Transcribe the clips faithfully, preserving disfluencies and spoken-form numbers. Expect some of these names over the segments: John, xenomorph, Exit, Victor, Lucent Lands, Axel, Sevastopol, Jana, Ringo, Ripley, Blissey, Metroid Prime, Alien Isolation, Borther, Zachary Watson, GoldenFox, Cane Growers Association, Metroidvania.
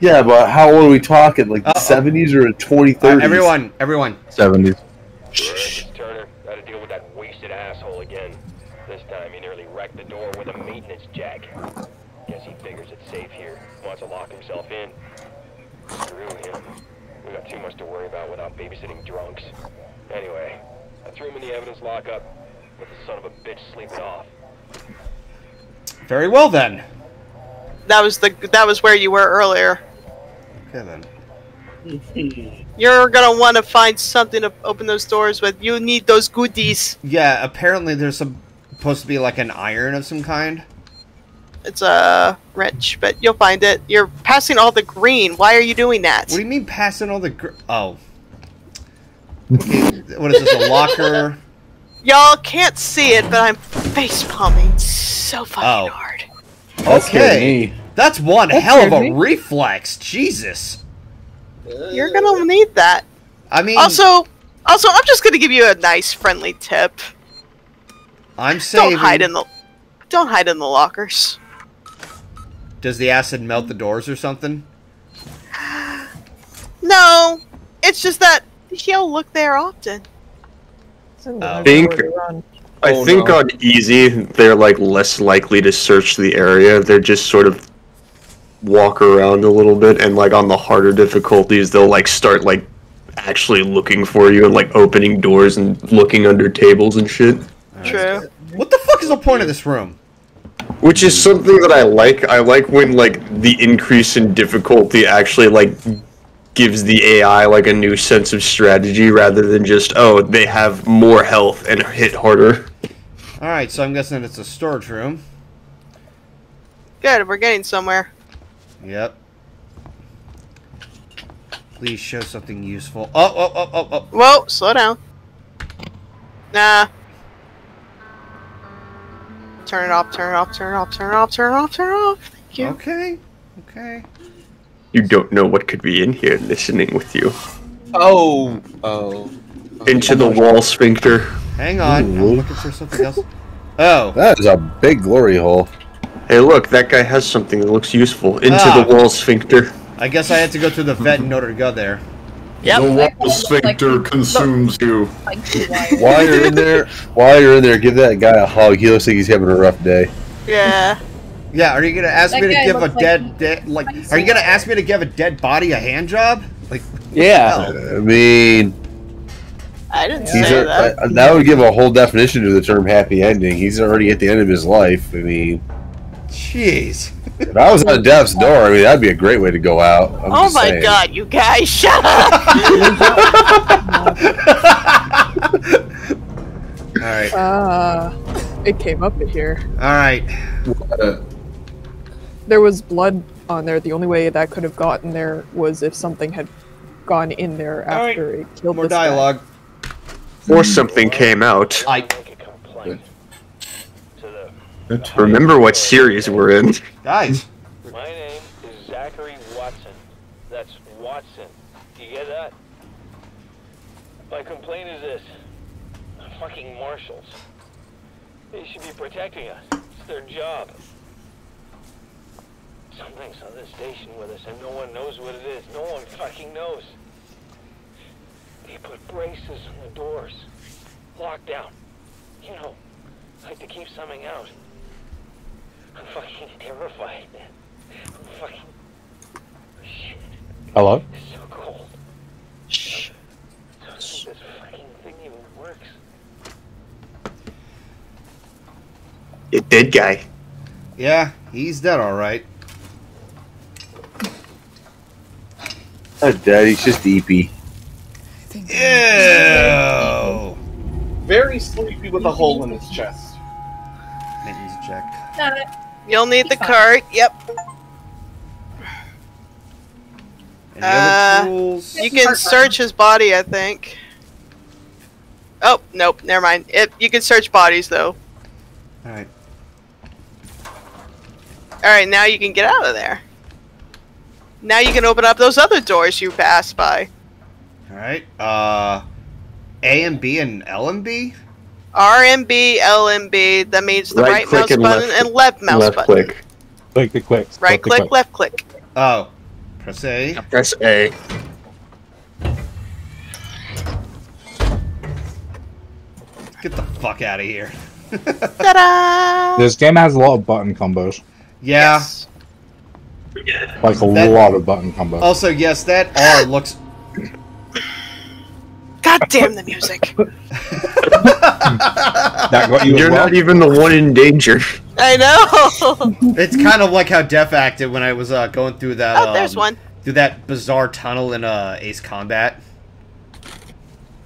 Yeah, but how old are we talking? Like the uh, seventies or the twenty thirties? Uh, everyone, everyone. seventies. Shh. Turner, gotta deal with that wasted asshole again. This time he nearly wrecked the door with a maintenance jack. Guess he figures it's safe here. Wants to lock himself in. Screw him. We got too much to worry about without babysitting drunks. Anyway, I threw him in the evidence lockup. Let the son of a bitch sleep it off. Very well then. That was the that was where you were earlier. Okay, then. You're gonna want to find something to open those doors with. You need those goodies. Yeah, apparently there's some, supposed to be like an iron of some kind. It's a wrench, but you'll find it. You're passing all the green. Why are you doing that? What do you mean passing all the gr- Oh. Okay, what is this, a locker? Y'all can't see it, but I'm face palming so fucking oh. hard. Okay, that's one that's hell of a me. reflex, Jesus. You're gonna need that. I mean, also, also, I'm just gonna give you a nice, friendly tip. I'm saving. Don't hide in the, don't hide in the lockers. Does the acid melt the doors or something? No, it's just that he'll look there often. I think. I oh, think no. on easy, they're like less likely to search the area. They're just sort of walk around a little bit, and like on the harder difficulties, they'll like start like actually looking for you and like opening doors and looking under tables and shit. True. What the fuck is the point of this room? Which is something that I like. I like when like the increase in difficulty actually like gives the A I like a new sense of strategy rather than just, oh, they have more health and hit harder. Alright, so I'm guessing it's a storage room. Good, we're getting somewhere. Yep. Please show something useful. Oh, oh, oh, oh, oh. Whoa, slow down. Nah. Turn it off, turn it off, turn it off, turn it off, turn it off, turn it off. Thank you. Okay, okay. You don't know what could be in here listening with you. Oh. Oh. Into the wall, sphincter. Hang on. Ooh. I'm looking for something else. Oh. That is a big glory hole. Hey, look. That guy has something that looks useful. Into ah. the wall, sphincter. I guess I had to go to the vet in order to go there. Yep. The wall sphincter like, consumes the, you. Like, while you're in there, while you're in there, give that guy a hug. He looks like he's having a rough day. Yeah. Yeah, are you gonna ask that me to give a like dead, dead, like, are you gonna ask me to give a dead body a hand job? Like, yeah. I mean, I didn't say a, that. I, that would give a whole definition to the term happy ending. He's already at the end of his life. I mean, jeez. If I was on death's door, I mean, that'd be a great way to go out. I'm oh my saying. god, you guys, shut up! All right. Uh, it came up in here. All right. What? There was blood on there. The only way that could have gotten there was if something had gone in there after right. it killed More this dialogue. Guy. Or something came out. I... Remember what series we're in. Guys. My name is Zachary Watson. That's Watson. Do you get that? My complaint is this. Fucking marshals. They should be protecting us. It's their job. Something's on this station with us and no one knows what it is. No one fucking knows. They put braces on the doors. Lockdown. You know, like to keep something out. I'm fucking terrified, man. I'm fucking... Shit. Hello? It's so cold. Shh. I don't think this fucking thing even works. It did, guy. Yeah, he's dead, all right. Not dead. He's just eepy. Ew. Very sleepy with a hole in his chest. Maintenance check. Got it. You'll need the cart. Yep. Any other tools? You can search his body, I think. Oh nope, never mind. It, you can search bodies though. All right. Alright, now you can get out of there. Now you can open up those other doors you passed by. Alright, uh... A and B and L and B? R and B, L and B, that means the right, right mouse and button left, and left mouse left button. Right click. Click the quick. Right click, click, left click. Oh. Press A. I press A. Get the fuck out of here. Ta-da! This game has a lot of button combos. Yeah. Yes. Like a that, lot of button combos. Also, yes, that R looks... God damn the music. That got you. You're well. Not even the one in danger. I know. It's kind of like how Def acted when I was uh, going through that. Oh, um, there's one. Through that bizarre tunnel in uh, Ace Combat.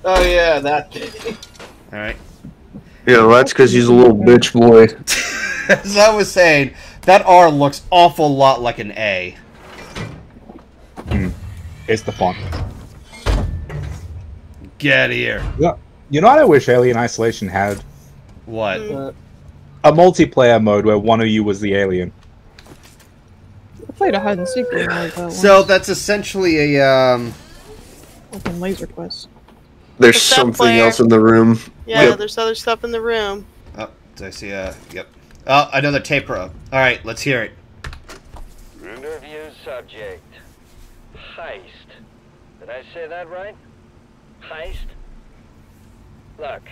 Oh yeah, that thing. All right. Yeah, well, that's because he's a little bitch boy. As I was saying, that R looks awful lot like an A. Mm. It's the font. Get out of here. Yeah. You know what I wish Alien Isolation had? What? Uh, a multiplayer mode where one of you was the alien. I played a hide and seek game like that. So once. That's essentially a um open laser quest. There's Except something player. else in the room. Yeah, yep. There's other stuff in the room. Oh, did I see a uh, yep. Oh, another tape row. All right, let's hear it. Interview subject. Heist. Did I say that right? Heist? Look,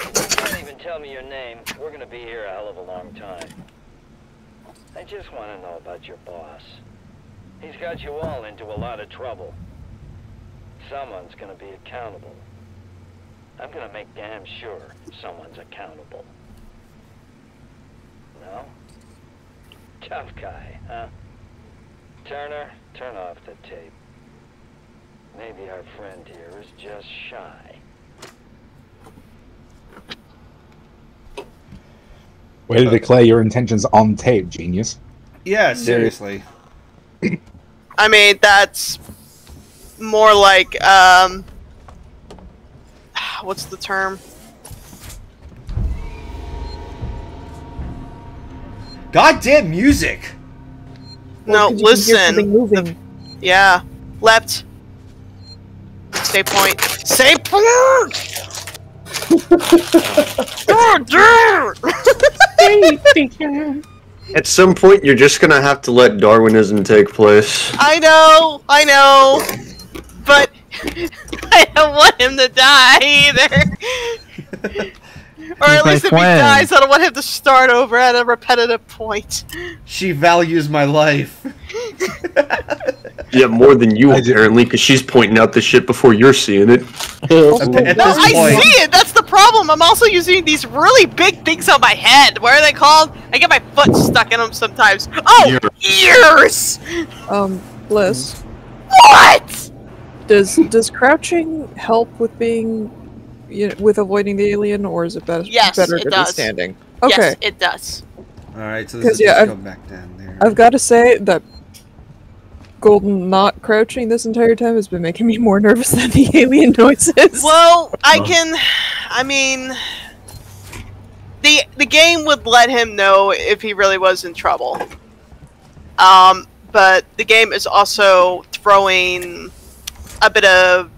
you can't even tell me your name. We're gonna be here a hell of a long time. I just want to know about your boss. He's got you all into a lot of trouble. Someone's gonna be accountable. I'm gonna make damn sure someone's accountable. No? Tough guy, huh? Turner, turn off the tape. Maybe our friend here is just shy. Way to declare your intentions on tape, genius. Yeah, seriously. I mean, that's more like, um... what's the term? Goddamn music! No, listen. The, yeah. Left. Stay point. Stay point! At some point, you're just gonna have to let Darwinism take place. I know, I know, but I don't want him to die either. Or at least if he dies, I don't want him to start over at a repetitive point. She values my life. Yeah, more than you apparently, because she's pointing out the shit before you're seeing it. No, I see it. That's the problem. I'm also using these really big things on my head. What are they called? I get my foot stuck in them sometimes. Oh, ears. Um, Bliss. What? Does does crouching help with being, you know, with avoiding the alien, or is it better? Yes, better it does. Standing. Okay, yes, it does. All right, so this is yeah, just go back down there. I've got to say that Golden not crouching this entire time has been making me more nervous than the alien noises. Well, I can, I mean, the the game would let him know if he really was in trouble. Um, but the game is also throwing a bit of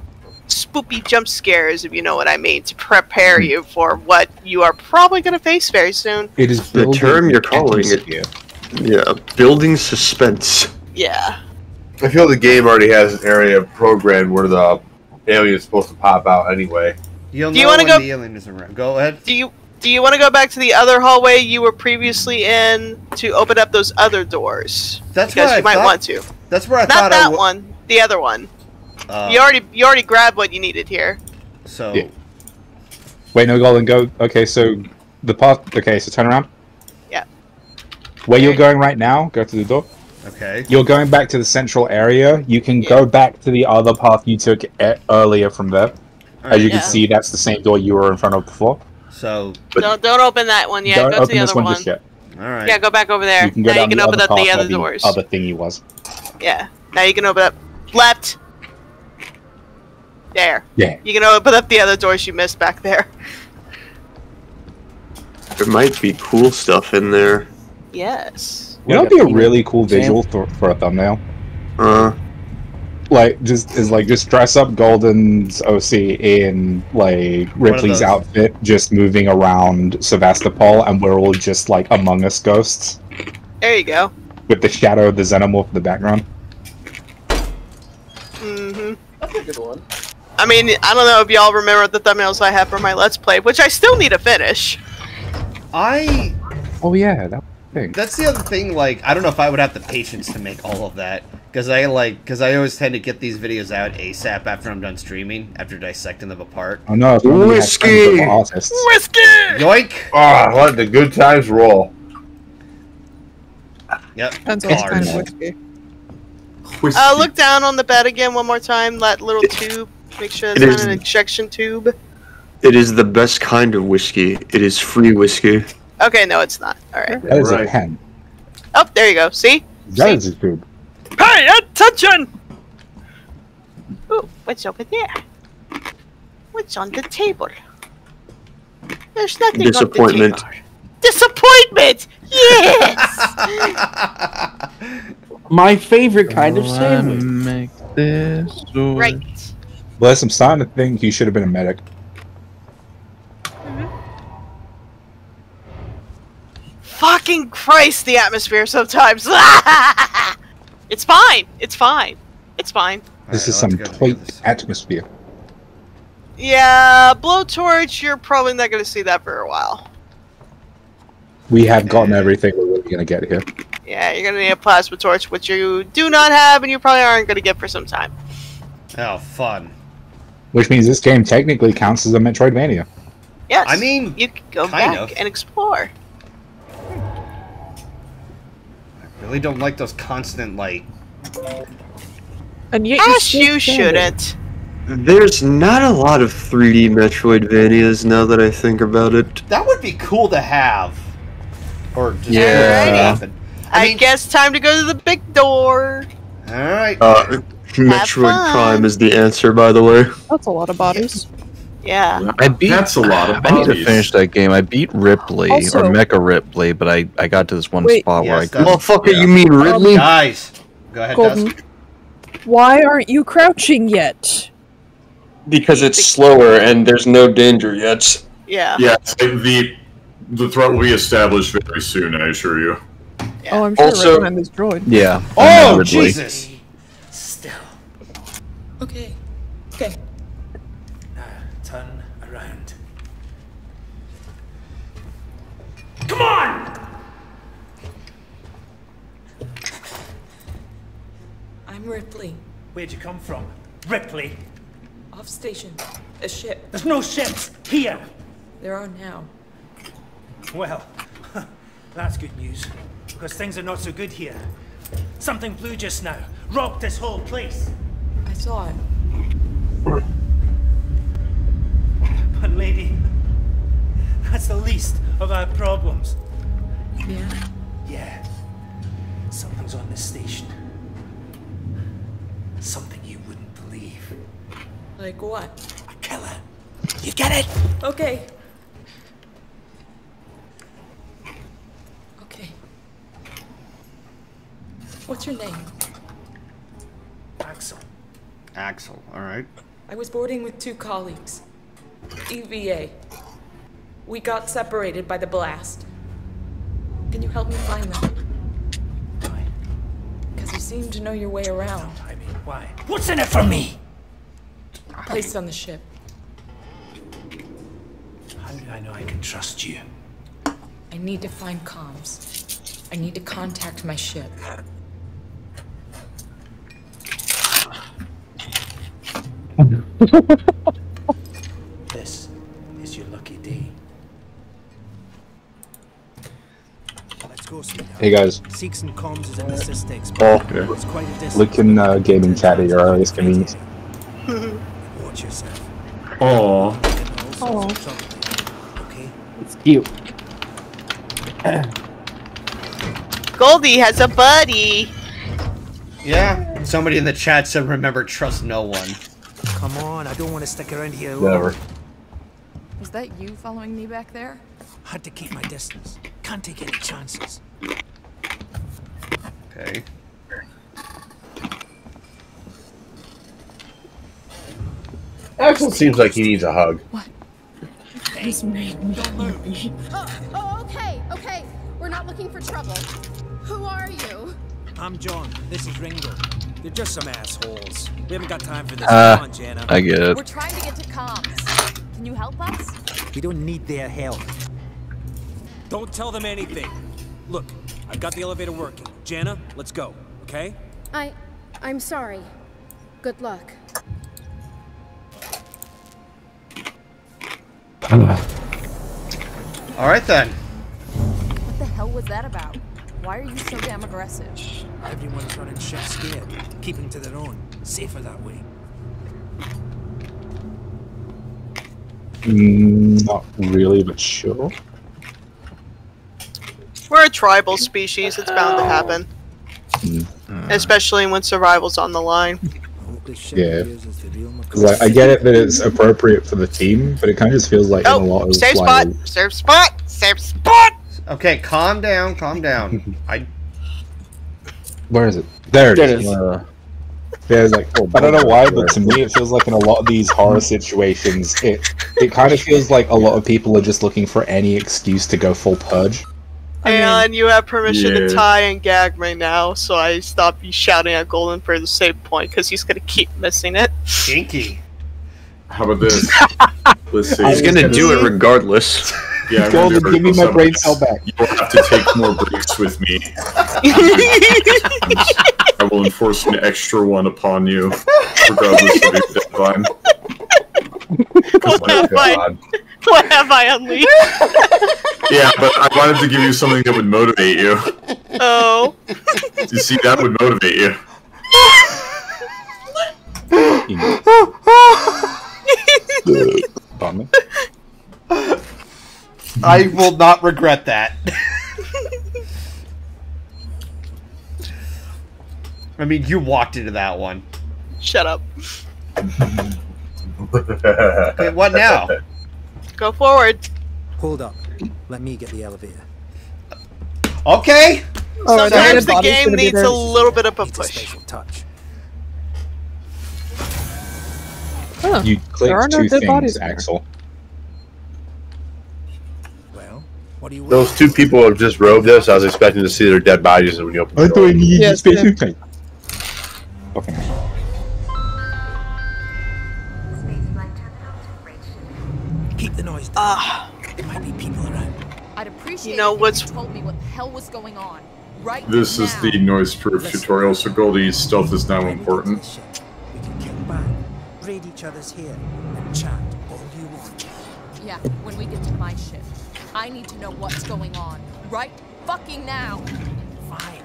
spoopy jump scares, if you know what I mean, to prepare you for what you are probably going to face very soon. It is the term you're calling it. Yeah, yeah, building suspense. Yeah. I feel the game already has an area programmed where the alien is supposed to pop out anyway. You'll do know you when go, the alien is around. Go ahead. Do you do you want to go back to the other hallway you were previously in to open up those other doors? That's because you I might thought, want to. That's where I Not thought. Not that I one. The other one. Uh, you already you already grabbed what you needed here. So. Yeah. Wait, no, Golden, go. Okay, so the path. Okay, so turn around. Yeah. Where there you're going right now? Go to the door. Okay. You're going back to the central area. You can yeah. go back to the other path you took e earlier from there. Right, As you yeah. can see, that's the same door you were in front of before. So but don't don't open that one yet. Don't go open to the this other one. one. Just yet. All right. Yeah, go back over there. You can go now you can open up the other doors. Other thingy was. Yeah. Now you can open up left. There. Yeah. You can open up the other doors you missed back there. There might be cool stuff in there. Yes. You know, it'd be a really cool visual th for a thumbnail. Uh, like just is like just dress up Golden's O C in like Ripley's outfit, just moving around Sevastopol, and we're all just like Among Us ghosts. There you go. With the shadow of the xenomorph in the background. I mean, I don't know if y'all remember the thumbnails I have for my Let's Play, which I still need to finish. I... Oh yeah, that thing. That's the other thing, like, I don't know if I would have the patience to make all of that. Because I, like, because I always tend to get these videos out ASAP after I'm done streaming, after dissecting them apart. Oh no, it's Whiskey! Whiskey! Yoink! Ah, oh, let the good times roll. Yep. That's kind of whiskey. Whiskey. Uh, look down on the bed again one more time, that little it, tube. Make sure it's not an injection tube. It is the best kind of whiskey. It is free whiskey. Okay, no, it's not. Alright. That is right. a pen. Oh, there you go. See? That See? is a tube. Hey, attention! Ooh, what's over there? What's on the table? There's nothing Disappointment. on the table. Disappointment! Yes! My favorite kind of sandwich. Make this right. Bless, I'm starting to think he should have been a medic. Mm-hmm. Fucking Christ, the atmosphere sometimes. It's fine. It's fine. It's fine. This right, is some tight atmosphere. Yeah, blowtorch, you're probably not going to see that for a while. We have gotten everything we're really going to get here. Yeah, you're going to need a plasma torch, which you do not have, and you probably aren't going to get for some time. Oh, fun. Which means this game technically counts as a Metroidvania. Yes. I mean, you can go back of. and explore. I really don't like those constant, like... And yet Gosh, you, you shouldn't. There's not a lot of three D Metroidvanias now that I think about it. That would be cool to have. Or just yeah. Alrighty. I, I mean, guess time to go to the big door. Alright. Uh, Metroid Prime is the answer, by the way. That's a lot of bodies. Yeah. I beat, That's a lot of bodies. I need to finish that game. I beat Ripley, also, or Mecha Ripley, but I, I got to this one wait, spot yes, where I could... Motherfucker, yeah. you mean Ripley? Um, Guys, go ahead, Golden. Why aren't you crouching yet? Because it's slower, and there's no danger yet. Yeah. Yeah, the, the threat will be established very soon, I assure you. Yeah. Oh, I'm sure also, right behind this droid. Yeah. Oh, Jesus! Still. Okay. Okay. Uh, turn around. Come on! I'm Ripley. Where'd you come from? Ripley? Off station. A ship. There's no ships here! There are now. Well, that's good news. Because things are not so good here. Something blue just now. Rocked this whole place. I saw it. But lady, that's the least of our problems. Yeah? Yeah. Something's on this station. Something you wouldn't believe. Like what? A killer. You get it? Okay. What's your name? Axel. Axel, alright. I was boarding with two colleagues. E V A. We got separated by the blast. Can you help me find them? Why? Because you seem to know your way around. I mean, why? What's in it for me? Placed on the ship. How do I know I can trust you? I need to find comms. I need to contact my ship. This is your lucky day. Let's go, hey guys. Seeks and comms is an assist expert. Oh, it's quite a distance. Look in the uh, gaming chat at your earliest convenience. Watch yourself. Oh. Oh. Okay. It's cute. Goldie has a buddy. Yeah. Somebody in the chat said, "Remember, trust no one." Come on, I don't want to stick around here. Never. Was that you following me back there? Had to keep my distance. Can't take any chances. Okay. Axel seems like he needs a hug. What? This made me happy. Oh, oh, okay, okay. We're not looking for trouble. Who are you? I'm John. This is Ringo. They're just some assholes. We haven't got time for this. Uh, Come on, Jana. I get it. We're trying to get to comms. Can you help us? We don't need their help. Don't tell them anything. Look, I've got the elevator working. Jana, let's go, okay? I... I'm sorry. Good luck. Alright then. What the hell was that about? Why are you so damn aggressive? Everyone's running shit scared. Keeping to their own. Safer that way. Mm, not really, but sure. We're a tribal species, it's bound to happen. Mm. Especially when survival's on the line. Yeah. Like, I get it that it's appropriate for the team, but it kind of just feels like oh, in a lot of safe spot! Safe spot! Safe spot! Okay, calm down, calm down. I... Where is it? There it is. Uh, there's like, oh, I don't know why, but to me it feels like in a lot of these horror situations, it, it kind of feels like a lot of people are just looking for any excuse to go full purge. I mean, and you have permission yeah. to tie and gag me now, so I stop you shouting at Golden for the save point, because he's gonna keep missing it. Kinky. How about this? Let's see. He's gonna, gonna do it regardless. Yeah, Golden, give me my so brain cell back. You have to take more breaks with me. I will enforce an extra one upon you, regardless of your deadline. What have I? What have I unleashed? Yeah, but I wanted to give you something that would motivate you. Oh. You see, that would motivate you. I will not regret that. I mean, you walked into that one. Shut up. Okay, what now? Go forward. Hold up. Let me get the elevator. Okay. Sometimes right, the game needs a little bit of a push. A touch. Huh. You clicked no two things, bodies Axel. Well, what do you Those two people have just robed us. I was expecting to see their dead bodies when you open the door. Yes, okay. Keep the noise down. Ah, uh, there might be people around. I'd appreciate you know what's if you told me what the hell was going on. Right. This now. Is the noise proof Let's tutorial, so Goldie's stealth is now important. We can kick back, raid each other's here, and chat all you want. Yeah, when we get to my ship, I need to know what's going on. Right fucking now. Fine.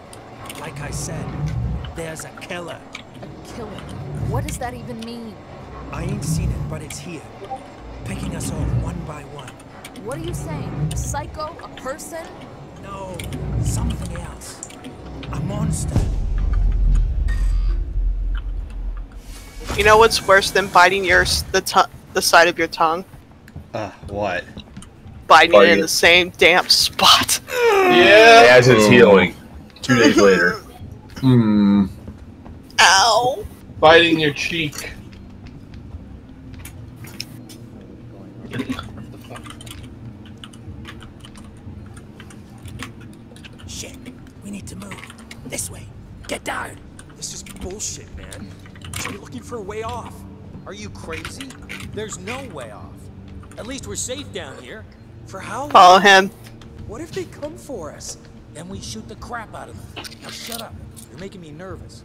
Like I said, there's a killer. A killer? What does that even mean? I ain't seen it, but it's here. Picking us off one by one. What are you saying? A psycho? A person? No, something else. A monster. You know what's worse than biting your the t the side of your tongue? Uh, what? Biting it in the same damp spot. Yeah. As it's healing. Two days later. Hmm. Ow. Biting your cheek. Shit, we need to move. This way. Get down. This is bullshit, man. We're looking for a way off. Are you crazy? There's no way off. At least we're safe down here. For how long? Follow him. What if they come for us and we shoot the crap out of them? Now shut up. You're making me nervous.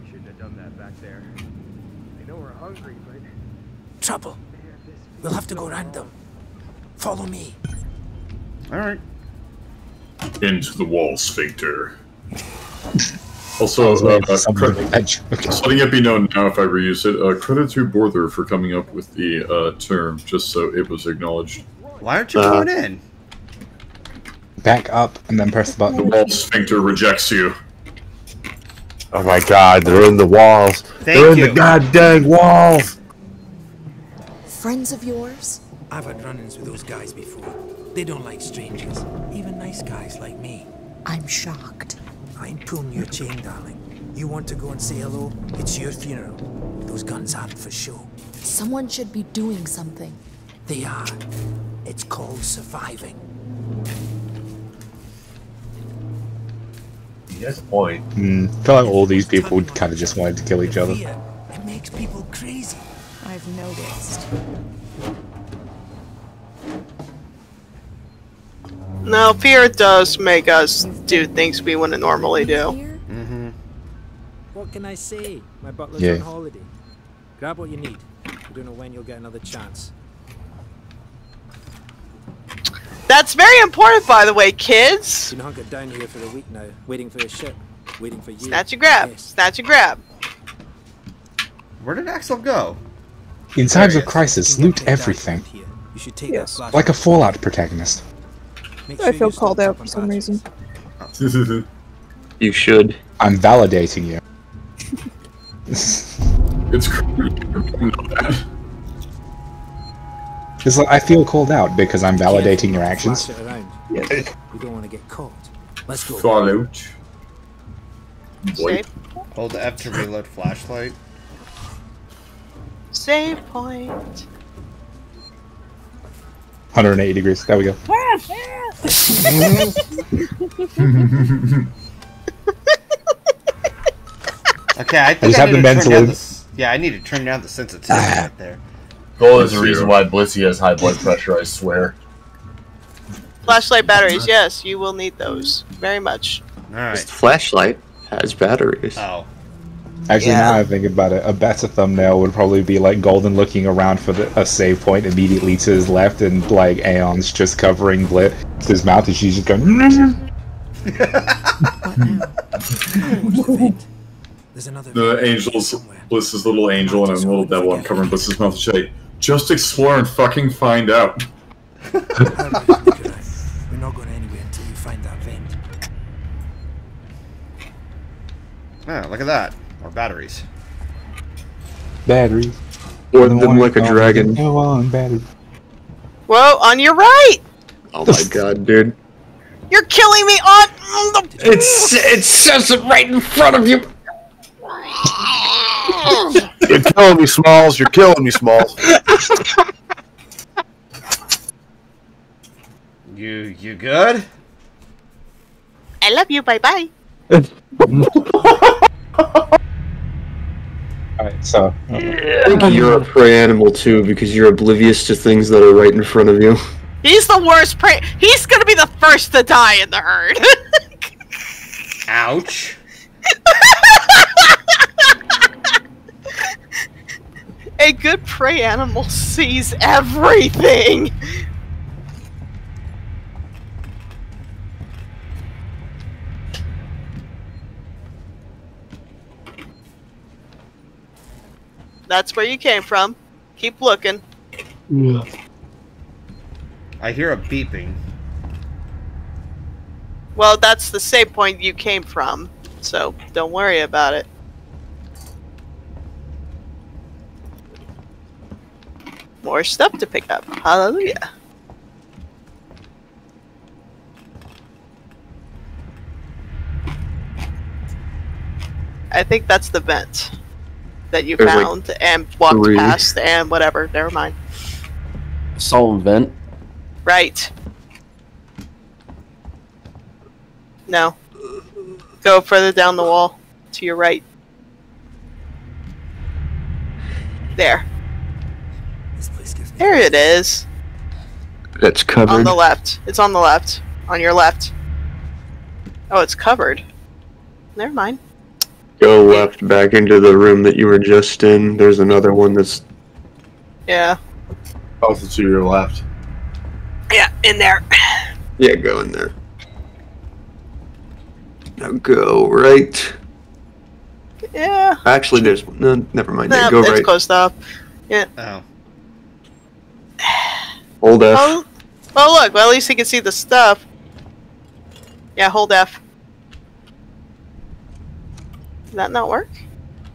We shouldn't have done that back there. No, we're hungry, but... Trouble. We'll have to go random. Follow me. Alright. Into the walls, Victor. Also, uh, uh, just letting it be known now if I reuse it, uh, credit to Borther for coming up with the uh, term, just so it was acknowledged. Why aren't you uh, going in? Back up and then press the button. The wall sphincter rejects you. Oh my god, they're in the walls. Thank they're in you. The goddamn walls. Friends of yours? I've had run-ins with those guys before. They don't like strangers, even nice guys like me. I'm shocked. I'm pulling your chain, darling. You want to go and say hello? It's your funeral. Those guns aren't for show. Someone should be doing something. They are. It's called surviving. That's the point. Mm, I feel like all these people kind of just wanted to kill each other. It makes people crazy. I've noticed. No, fear does make us do things we wouldn't normally do. Mm-hmm. What can I say? My butler's yeah. on holiday. Grab what you need. I don't know when you'll get another chance. That's very important, by the way, kids. You hunker down here for a week now, waiting for a ship, waiting for you. Snatch and grab. Yes. Snatch and grab. Where did Axel go? In times of crisis, loot everything. You should take yes. that like a Fallout protagonist. Sure I feel called out for some reason. You should. I'm validating you. It's crazy. It's like, I feel called out because I'm validating your actions. Yes. We don't want to get caught. Let's go. Follow. Wait. Hold F to reload flashlight. Save point. one hundred eighty degrees. There we go. Okay, I think I, just I have need the to turn down the, yeah, I need to turn down the sensitivity right there. Goal is the reason why Blissey has high blood pressure, I swear. Flashlight batteries, yes, you will need those. Very much. Alright. This flashlight has batteries. Oh. Actually, yeah. Now I think about it, a better thumbnail would probably be like Golden looking around for the, a save point immediately to his left, and like Aeon's just covering Blit to his mouth, and she's just going. What now? Oh, there's another. The angel's Bliss's little angel and a little devil uncovering Bliss's mouth. Shape. Just explore and fucking find out. We're not going anywhere until you find that vent. Ah, look at that. More batteries. Batteries. Or them like a dragon. Go on, batteries. Whoa, on your right! Oh my god, dude. You're killing me on the... It's, it says it right in front of you! You're killing me, Smalls. You're killing me, Smalls. You, you good? I love you, bye-bye. Alright, so... Okay. I think you're a prey animal, too, because you're oblivious to things that are right in front of you. He's the worst prey- He's gonna be the first to die in the herd! Ouch. A good prey animal sees everything! That's where you came from. Keep looking. Yeah. I hear a beeping. Well, that's the save point you came from, so don't worry about it. More stuff to pick up. Hallelujah. I think that's the vent that you There's found like and walked three. past and whatever. Never mind. Solid vent. Right. No. Go further down the wall to your right. There. This place gives me there it is. That's covered. On the left. It's on the left. On your left. Oh, it's covered. Never mind. Go left back into the room that you were just in. There's another one that's... Yeah. Also to your left. Yeah, in there. Yeah, go in there. Now go right. Yeah. Actually, there's... No, never mind. No, go it's right. It's closed off. Yeah. Oh. Hold F. Oh, oh look. Well, at least he can see the stuff. Yeah, hold F. Did that not work?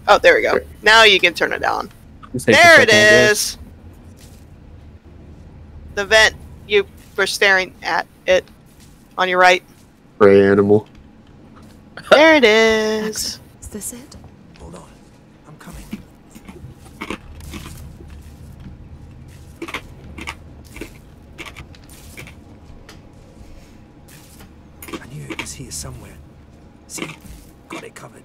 Oh, there we go. Now you can turn it on. There it is! The vent you were staring at it on your right. Prey animal. There it is! Is this it? Hold on. I'm coming. I knew it was here somewhere. See, got it covered.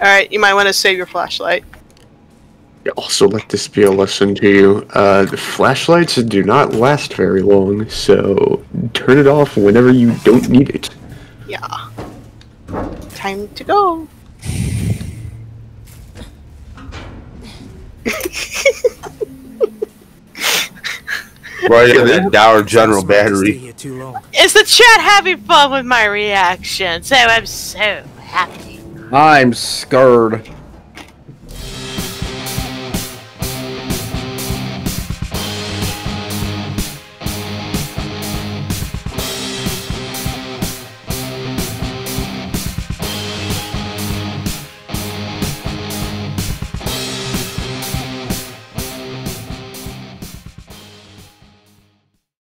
Alright, you might want to save your flashlight. Also, let this be a lesson to you. Uh, the flashlights do not last very long, so turn it off whenever you don't need it. Yeah. Time to go. Right in that Dollar General battery. Is the chat having fun with my reaction? So I'm so happy. I'm scared.